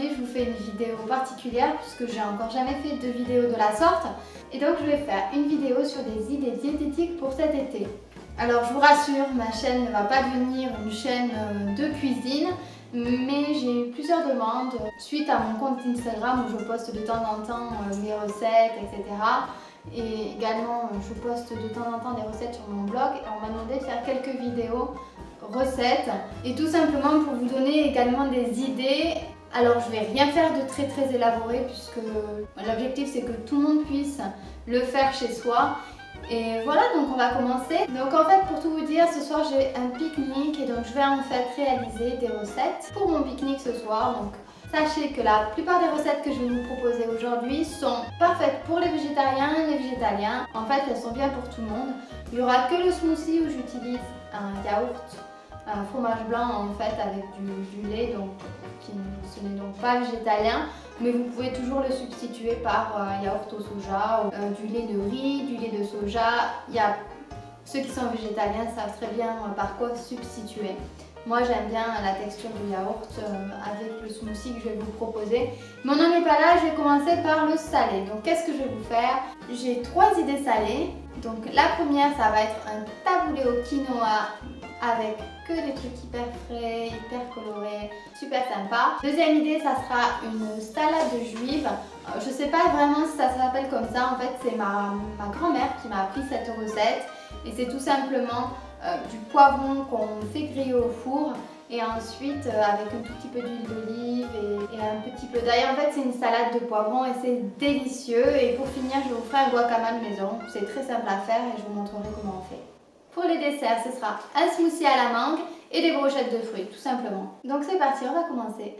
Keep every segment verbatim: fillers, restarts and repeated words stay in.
aujourd'hui je vous fais une vidéo particulière puisque j'ai encore jamais fait de vidéo de la sorte, et donc je vais faire une vidéo sur des idées diététiques pour cet été. Alors je vous rassure, ma chaîne ne va pas devenir une chaîne de cuisine, mais j'ai eu plusieurs demandes suite à mon compte Instagram où je poste de temps en temps mes recettes, et cetera. Et également je poste de temps en temps des recettes sur mon blog, et on m'a demandé de faire quelques vidéos recettes et tout simplement pour vous donner également des idées. Alors je vais rien faire de très très élaboré puisque l'objectif c'est que tout le monde puisse le faire chez soi. Et voilà, donc on va commencer. Donc en fait, pour tout vous dire, ce soir j'ai un pique-nique et donc je vais en fait réaliser des recettes pour mon pique-nique ce soir. Donc sachez que la plupart des recettes que je vais vous proposer aujourd'hui sont parfaites pour les végétariens et les végétaliens. En fait, elles sont bien pour tout le monde. Il n'y aura que le smoothie où j'utilise un yaourt, un fromage blanc en fait avec du, du lait, donc qui, ce n'est donc pas végétalien. Mais vous pouvez toujours le substituer par un euh, yaourt au soja, ou, euh, du lait de riz, du lait de soja. Il y a... Ceux qui sont végétaliens savent très bien euh, par quoi substituer. Moi j'aime bien la texture du yaourt euh, avec le smoothie que je vais vous proposer. Mais on n'en est pas là, je vais commencer par le salé. Donc qu'est-ce que je vais vous faire? J'ai trois idées salées. Donc la première, ça va être un taboulé au quinoa avec que des trucs hyper frais, hyper colorés, super sympa. Deuxième idée, ça sera une salade juive. Euh, je sais pas vraiment si ça s'appelle comme ça, en fait c'est ma, ma grand-mère qui m'a appris cette recette. Et c'est tout simplement euh, du poivron qu'on fait griller au four et ensuite euh, avec un tout petit peu d'huile d'olive et, et un petit peu d'ail. En fait c'est une salade de poivron et c'est délicieux. Et pour finir, je vous ferai un guacamole maison. C'est très simple à faire et je vous montrerai comment on fait. Pour les desserts, ce sera un smoothie à la mangue et des brochettes de fruits, tout simplement. Donc c'est parti, on va commencer.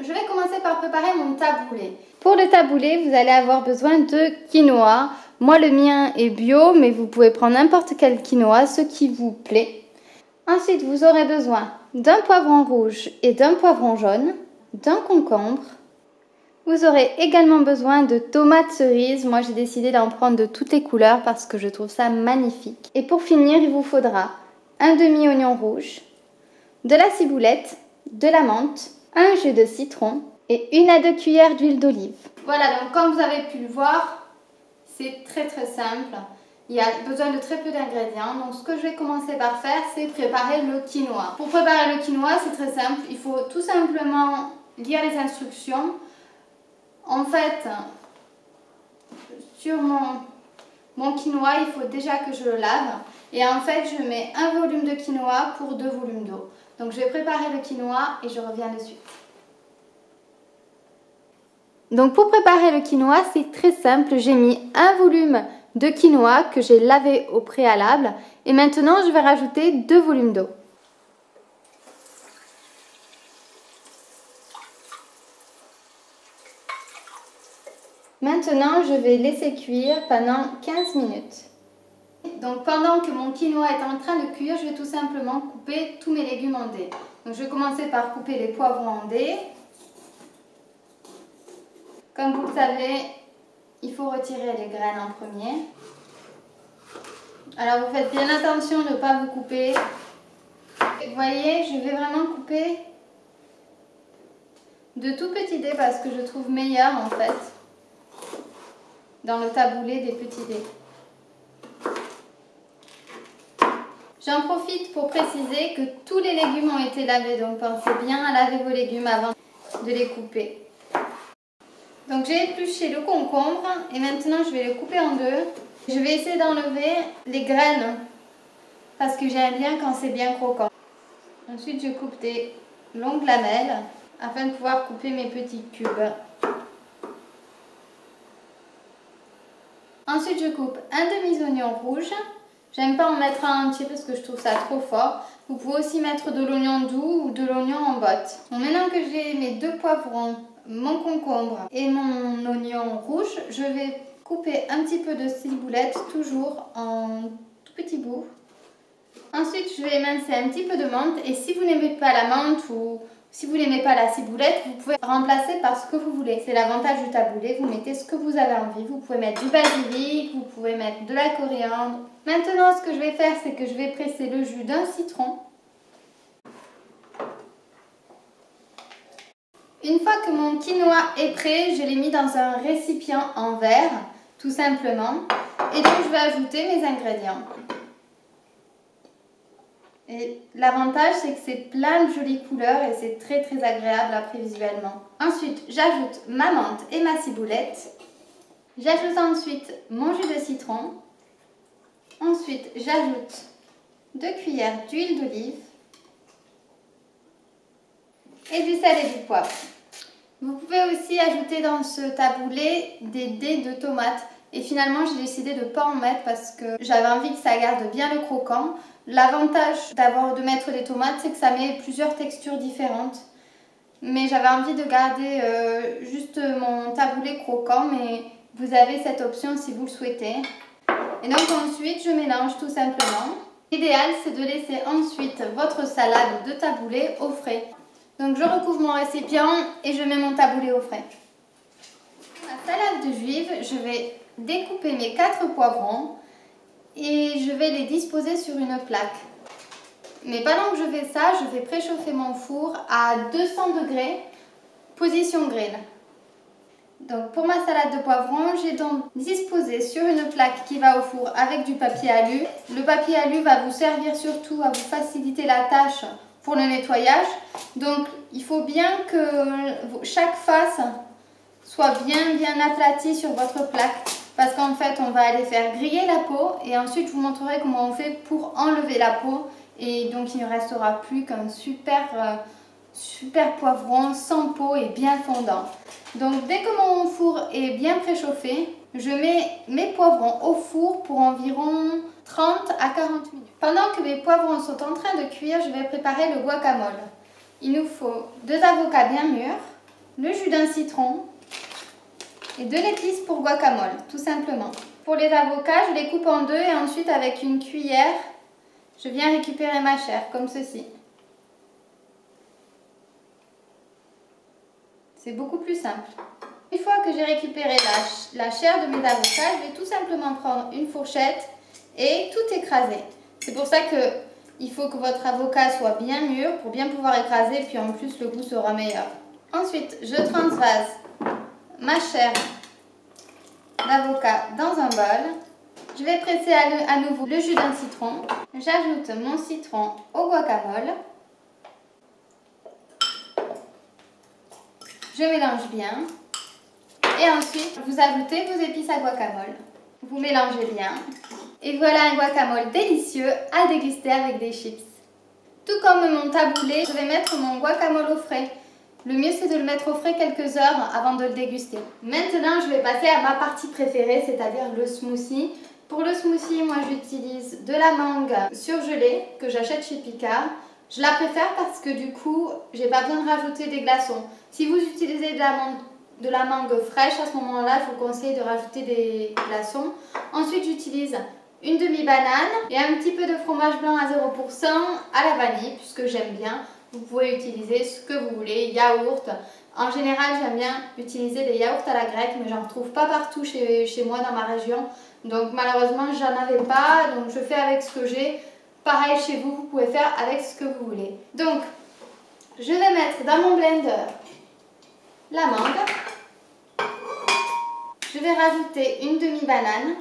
Je vais commencer par préparer mon taboulé. Pour le taboulé, vous allez avoir besoin de quinoa. Moi, le mien est bio, mais vous pouvez prendre n'importe quel quinoa, ce qui vous plaît. Ensuite, vous aurez besoin d'un poivron rouge et d'un poivron jaune, d'un concombre. Vous aurez également besoin de tomates cerises. Moi, j'ai décidé d'en prendre de toutes les couleurs parce que je trouve ça magnifique. Et pour finir, il vous faudra un demi-oignon rouge, de la ciboulette, de la menthe, un jus de citron et une à deux cuillères d'huile d'olive. Voilà, donc comme vous avez pu le voir, c'est très très simple. Il y a besoin de très peu d'ingrédients. Donc ce que je vais commencer par faire, c'est préparer le quinoa. Pour préparer le quinoa, c'est très simple. Il faut tout simplement lire les instructions. En fait, sur mon, mon quinoa, il faut déjà que je le lave. Et en fait, je mets un volume de quinoa pour deux volumes d'eau. Donc je vais préparer le quinoa et je reviens de suite. Donc pour préparer le quinoa, c'est très simple. J'ai mis un volume de quinoa que j'ai lavé au préalable. Et maintenant, je vais rajouter deux volumes d'eau. Maintenant, je vais laisser cuire pendant quinze minutes. Donc pendant que mon quinoa est en train de cuire, je vais tout simplement couper tous mes légumes en dés. Donc je vais commencer par couper les poivrons en dés. Comme vous le savez, il faut retirer les graines en premier. Alors vous faites bien attention de ne pas vous couper. Et vous voyez, je vais vraiment couper de tout petits dés parce que je trouve meilleur en fait. Dans le taboulé des petits dés. J'en profite pour préciser que tous les légumes ont été lavés, donc pensez bien à laver vos légumes avant de les couper. Donc j'ai épluché le concombre et maintenant je vais le couper en deux. Je vais essayer d'enlever les graines parce que j'aime bien quand c'est bien croquant. Ensuite je coupe des longues lamelles afin de pouvoir couper mes petits cubes. Ensuite, je coupe un demi-oignon rouge. J'aime pas en mettre un entier parce que je trouve ça trop fort. Vous pouvez aussi mettre de l'oignon doux ou de l'oignon en botte. Bon, maintenant que j'ai mes deux poivrons, mon concombre et mon oignon rouge, je vais couper un petit peu de ciboulette, toujours en tout petits bouts. Ensuite, je vais émincer un petit peu de menthe. Et si vous n'aimez pas la menthe ou si vous n'aimez pas la ciboulette, vous pouvez remplacer par ce que vous voulez. C'est l'avantage du taboulé, vous mettez ce que vous avez envie. Vous pouvez mettre du basilic, vous pouvez mettre de la coriandre. Maintenant, ce que je vais faire, c'est que je vais presser le jus d'un citron. Une fois que mon quinoa est prêt, je l'ai mis dans un récipient en verre, tout simplement. Et donc je vais ajouter mes ingrédients. Et l'avantage, c'est que c'est plein de jolies couleurs et c'est très très agréable après visuellement. Ensuite, j'ajoute ma menthe et ma ciboulette. J'ajoute ensuite mon jus de citron. Ensuite, j'ajoute deux cuillères d'huile d'olive et du sel et du poivre. Vous pouvez aussi ajouter dans ce taboulé des dés de tomates. Et finalement, j'ai décidé de ne pas en mettre parce que j'avais envie que ça garde bien le croquant. L'avantage d'avoir de mettre des tomates, c'est que ça met plusieurs textures différentes. Mais j'avais envie de garder euh, juste mon taboulé croquant, mais vous avez cette option si vous le souhaitez. Et donc ensuite, je mélange tout simplement. L'idéal, c'est de laisser ensuite votre salade de taboulé au frais. Donc je recouvre mon récipient et je mets mon taboulé au frais. Pour ma salade de juive, je vais découper mes quatre poivrons et je vais les disposer sur une plaque. Mais pendant que je fais ça, je vais préchauffer mon four à deux cents degrés, position grill. Donc pour ma salade de poivrons, j'ai donc disposé sur une plaque qui va au four avec du papier alu. Le papier alu va vous servir surtout à vous faciliter la tâche pour le nettoyage. Donc il faut bien que chaque face soit bien bien aplatie sur votre plaque, parce qu'en fait on va aller faire griller la peau et ensuite je vous montrerai comment on fait pour enlever la peau, et donc il ne restera plus qu'un super euh, super poivron sans peau et bien fondant. Donc dès que mon four est bien préchauffé, je mets mes poivrons au four pour environ trente à quarante minutes. Pendant que mes poivrons sont en train de cuire, je vais préparer le guacamole. Il nous faut deux avocats bien mûrs, le jus d'un citron et de l'épice pour guacamole, tout simplement. Pour les avocats, je les coupe en deux et ensuite avec une cuillère, je viens récupérer ma chair, comme ceci. C'est beaucoup plus simple. Une fois que j'ai récupéré la, la chair de mes avocats, je vais tout simplement prendre une fourchette et tout écraser. C'est pour ça qu'il faut que votre avocat soit bien mûr pour bien pouvoir écraser, puis en plus le goût sera meilleur. Ensuite, je transvase ma chair d'avocat dans un bol. Je vais presser à, le, à nouveau le jus d'un citron. J'ajoute mon citron au guacamole. Je mélange bien. Et ensuite, vous ajoutez vos épices à guacamole. Vous mélangez bien. Et voilà un guacamole délicieux à déguster avec des chips. Tout comme mon taboulé, je vais mettre mon guacamole au frais. Le mieux, c'est de le mettre au frais quelques heures avant de le déguster. Maintenant, je vais passer à ma partie préférée, c'est-à-dire le smoothie. Pour le smoothie, moi j'utilise de la mangue surgelée que j'achète chez Picard. Je la préfère parce que du coup, j'ai pas besoin de rajouter des glaçons. Si vous utilisez de la mangue, de la mangue fraîche, à ce moment-là, je vous conseille de rajouter des glaçons. Ensuite, j'utilise une demi-banane et un petit peu de fromage blanc à zéro pour cent à la vanille, puisque j'aime bien. Vous pouvez utiliser ce que vous voulez, yaourt. En général, j'aime bien utiliser des yaourts à la grecque, mais j'en retrouve pas partout chez, chez moi dans ma région. Donc malheureusement, j'en avais pas, donc je fais avec ce que j'ai. Pareil chez vous, vous pouvez faire avec ce que vous voulez. Donc, je vais mettre dans mon blender la mangue. Je vais rajouter une demi-banane.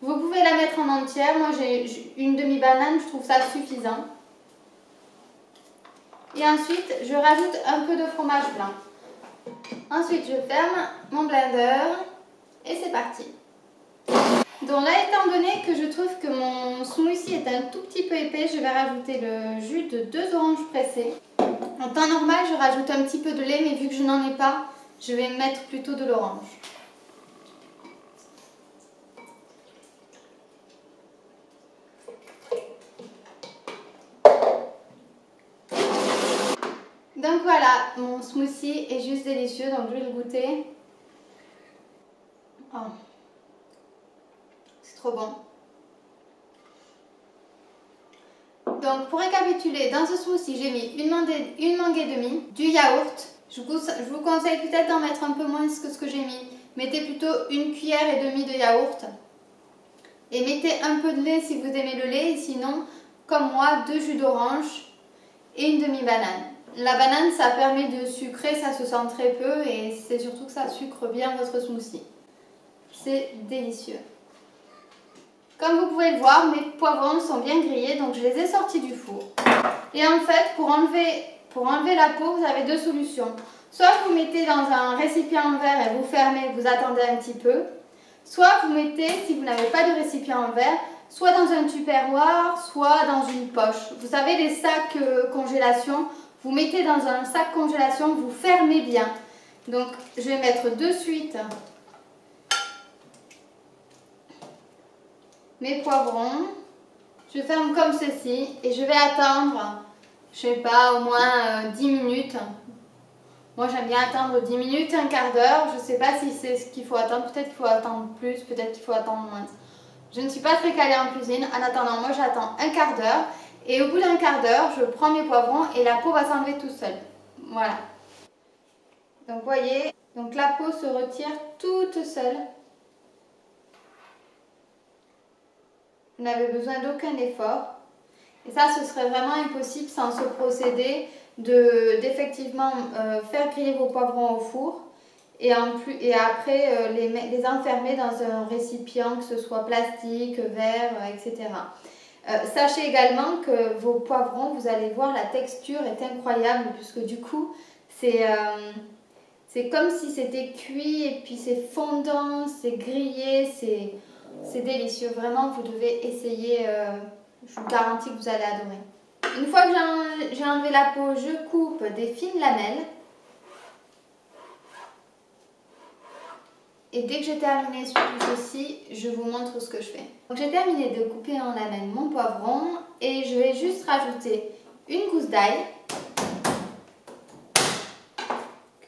Vous pouvez la mettre en entière. Moi, j'ai une demi-banane, je trouve ça suffisant. Et ensuite, je rajoute un peu de fromage blanc. Ensuite, je ferme mon blender et c'est parti. Donc là, étant donné que je trouve que mon smoothie est un tout petit peu épais, je vais rajouter le jus de deux oranges pressées. En temps normal, je rajoute un petit peu de lait, mais vu que je n'en ai pas, je vais mettre plutôt de l'orange. Donc voilà, mon smoothie est juste délicieux, donc je vais le goûter. Oh. C'est trop bon. Donc pour récapituler, dans ce smoothie, j'ai mis une mangue, une mangue et demie, du yaourt. Je vous, je vous conseille peut-être d'en mettre un peu moins que ce que j'ai mis. Mettez plutôt une cuillère et demie de yaourt. Et mettez un peu de lait si vous aimez le lait. Et sinon, comme moi, deux jus d'orange et une demi-banane. La banane, ça permet de sucrer, ça se sent très peu et c'est surtout que ça sucre bien votre smoothie. C'est délicieux. Comme vous pouvez le voir, mes poivrons sont bien grillés, donc je les ai sortis du four. Et en fait, pour enlever, pour enlever la peau, vous avez deux solutions. Soit vous mettez dans un récipient en verre et vous fermez, vous attendez un petit peu. Soit vous mettez, si vous n'avez pas de récipient en verre, soit dans un tupperware, soit dans une poche. Vous savez, les sacs euh, congélation, vous mettez dans un sac congélation, vous fermez bien. Donc, je vais mettre de suite mes poivrons. Je ferme comme ceci et je vais attendre, je sais pas, au moins euh, dix minutes. Moi, j'aime bien attendre dix minutes, un quart d'heure. Je ne sais pas si c'est ce qu'il faut attendre. Peut-être qu'il faut attendre plus, peut-être qu'il faut attendre moins. Je ne suis pas très calée en cuisine. En attendant, moi, j'attends un quart d'heure. Et au bout d'un quart d'heure, je prends mes poivrons et la peau va s'enlever tout seul. Voilà. Donc, voyez, donc la peau se retire toute seule. Vous n'avez besoin d'aucun effort. Et ça, ce serait vraiment impossible sans ce procédé de d'effectivement euh, faire griller vos poivrons au four et, en plus, et après euh, les, les enfermer dans un récipient, que ce soit plastique, verre, euh, et cetera. Euh, sachez également que vos poivrons, vous allez voir, la texture est incroyable puisque du coup, c'est euh, c'est comme si c'était cuit et puis c'est fondant, c'est grillé, c'est délicieux. Vraiment, vous devez essayer, euh, je vous garantis que vous allez adorer. Une fois que j'ai enlevé la peau, je coupe des fines lamelles. Et dès que j'ai terminé tout ceci, je vous montre ce que je fais. Donc j'ai terminé de couper en lamelles mon poivron et je vais juste rajouter une gousse d'ail.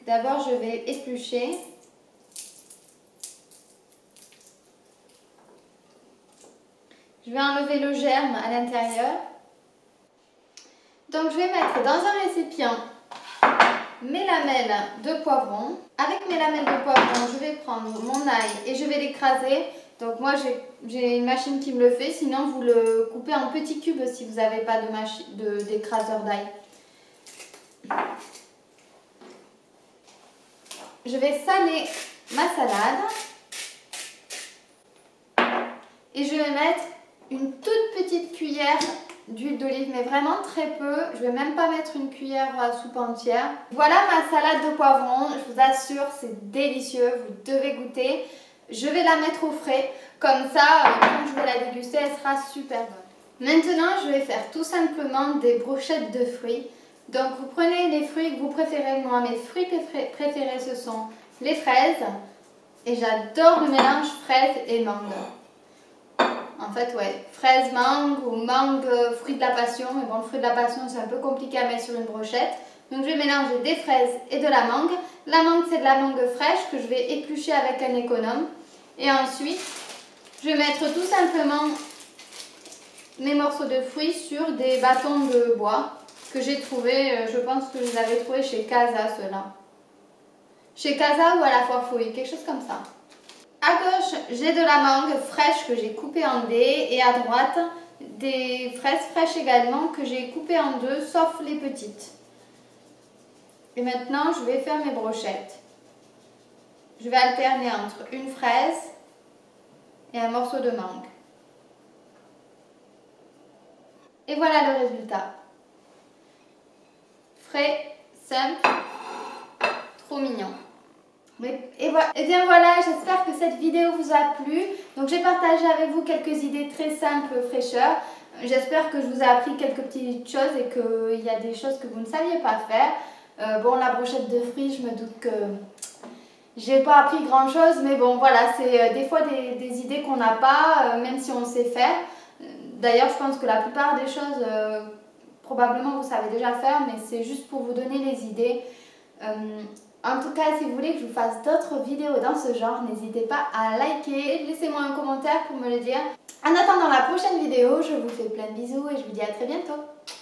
D'abord, je vais éplucher. Je vais enlever le germe à l'intérieur. Donc je vais mettre dans un récipient mes lamelles de poivron. Avec mes lamelles de poivron, je vais prendre mon ail et je vais l'écraser. Donc moi j'ai une machine qui me le fait, sinon vous le coupez en petits cubes si vous n'avez pas de d'écraseur d'ail. Je vais saler ma salade et je vais mettre une toute petite cuillère d'huile d'olive, mais vraiment très peu. Je vais même pas mettre une cuillère à soupe entière. Voilà ma salade de poivrons. Je vous assure, c'est délicieux. Vous devez goûter. Je vais la mettre au frais. Comme ça, quand je vais la déguster, elle sera super bonne. Maintenant, je vais faire tout simplement des brochettes de fruits. Donc, vous prenez les fruits que vous préférez. Moi, mes fruits préférés, ce sont les fraises. Et j'adore le mélange fraises et mangue. En fait, ouais, fraise, mangue ou mangue, fruit de la passion. Mais bon, le fruit de la passion, c'est un peu compliqué à mettre sur une brochette. Donc, je vais mélanger des fraises et de la mangue. La mangue, c'est de la mangue fraîche que je vais éplucher avec un économe. Et ensuite, je vais mettre tout simplement mes morceaux de fruits sur des bâtons de bois que j'ai trouvé. Je pense que je les avais trouvés chez Casa, ceux-là. Chez Casa ou à la Foire Fouille, quelque chose comme ça. À gauche, j'ai de la mangue fraîche que j'ai coupée en dés et à droite, des fraises fraîches également que j'ai coupées en deux, sauf les petites. Et maintenant, je vais faire mes brochettes. Je vais alterner entre une fraise et un morceau de mangue. Et voilà le résultat. Frais, simple, trop mignon. Et, voilà. Et bien voilà, j'espère que cette vidéo vous a plu. Donc j'ai partagé avec vous quelques idées très simples, fraîcheurs. J'espère que je vous ai appris quelques petites choses et qu'il y a des choses que vous ne saviez pas faire. Euh, bon, la brochette de fruits, je me doute que j'ai pas appris grand chose, mais bon voilà, c'est des fois des, des idées qu'on n'a pas, euh, même si on sait faire. D'ailleurs, je pense que la plupart des choses, euh, probablement vous savez déjà faire, mais c'est juste pour vous donner les idées. Euh, En tout cas, si vous voulez que je vous fasse d'autres vidéos dans ce genre, n'hésitez pas à liker, laissez-moi un commentaire pour me le dire. En attendant la prochaine vidéo, je vous fais plein de bisous et je vous dis à très bientôt.